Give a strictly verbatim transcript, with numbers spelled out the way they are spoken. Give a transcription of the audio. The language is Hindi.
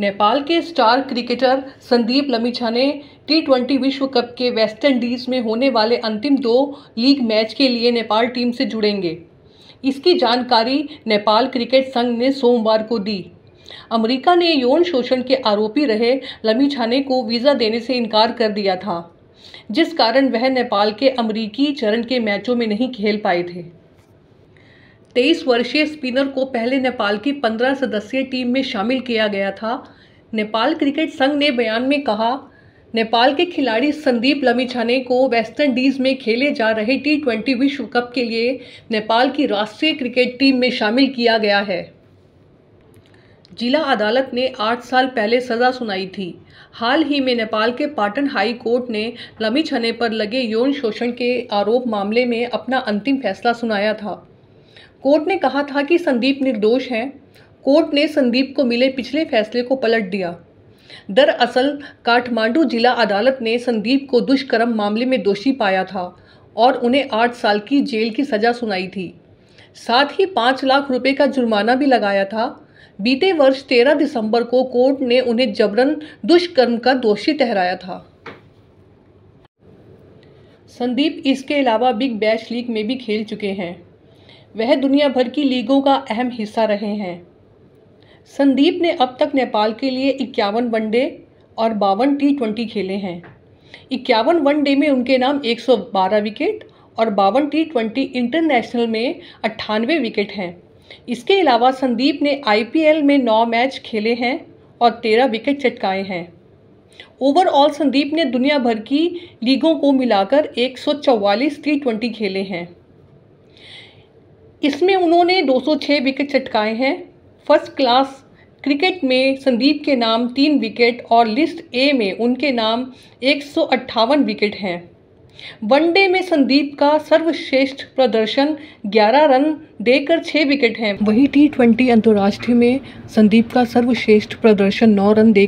नेपाल के star cricketer Sandeep Lamichhane T twenty विश्व कप के वेस्टइंडीज में होने वाले अंतिम दो लीग मैच के लिए नेपाल टीम से जुड़ेंगे। इसकी जानकारी नेपाल क्रिकेट संघ ने सोमवार को दी। अमेरिका ने यौन शोषण के आरोपी रहे लामिछाने को वीज़ा देने से इनकार कर दिया था, जिस कारण वह नेपाल के अमेरिकी चरण के मैचों में नहीं खेल पाए थे। तेईस वर्षीय स्पिनर को पहले नेपाल की पंद्रह सदस्यीय टीम में शामिल किया गया था। नेपाल क्रिकेट संघ ने बयान में कहा, नेपाल के खिलाड़ी संदीप लामिछाने को वेस्टइंडीज़ में खेले जा रहे टी ट्वेंटी विश्व कप के लिए नेपाल की राष्ट्रीय क्रिकेट टीम में शामिल किया गया है। जिला अदालत ने आठ साल पहले सज़ा सुनाई थी। हाल ही में नेपाल के पाटन हाई कोर्ट ने लामिछाने पर लगे यौन शोषण के आरोप मामले में अपना अंतिम फैसला सुनाया था। कोर्ट ने कहा था कि संदीप निर्दोष हैं। कोर्ट ने संदीप को मिले पिछले फैसले को पलट दिया। दरअसल काठमांडू जिला अदालत ने संदीप को दुष्कर्म मामले में दोषी पाया था और उन्हें आठ साल की जेल की सज़ा सुनाई थी। साथ ही पाँच लाख रुपये का जुर्माना भी लगाया था। बीते वर्ष तेरह दिसंबर को कोर्ट ने उन्हें जबरन दुष्कर्म का दोषी ठहराया था। संदीप इसके अलावा बिग बैश लीग में भी खेल चुके हैं। वह दुनिया भर की लीगों का अहम हिस्सा रहे हैं। संदीप ने अब तक नेपाल के लिए इक्यावन वनडे और बावन टी ट्वेंटी खेले हैं। इक्यावन वनडे में उनके नाम एक सौ बारह विकेट और बावन टी ट्वेंटी इंटरनेशनल में अट्ठानवे विकेट हैं। इसके अलावा संदीप ने आई पी एल में नौ मैच खेले हैं और तेरह विकेट चटकाए हैं। ओवरऑल संदीप ने दुनिया भर की लीगों को मिलाकर एक सौ चौवालीस टी ट्वेंटी खेले हैं। इसमें उन्होंने दो सौ छः विकेट चटकाए हैं। फर्स्ट क्लास क्रिकेट में संदीप के नाम तीन विकेट और लिस्ट ए में उनके नाम एक सौ अट्ठावन विकेट हैं। वनडे में संदीप का सर्वश्रेष्ठ प्रदर्शन ग्यारह रन देकर छह विकेट हैं। वहीं टी ट्वेंटी अंतर्राष्ट्रीय में संदीप का सर्वश्रेष्ठ प्रदर्शन नौ रन देकर